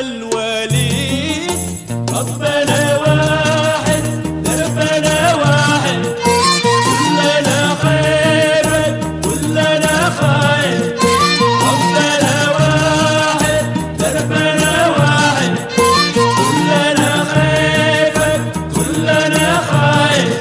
الوليد. ربنا واحد، ربنا واحد، كلنا خير، كلنا خير. ربنا واحد، ربنا واحد، كلنا خير، كلنا خير.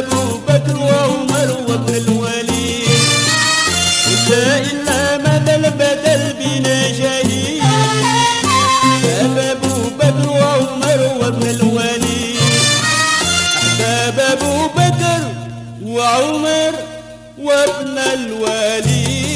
أبو بكر وعمر وابن الوليد.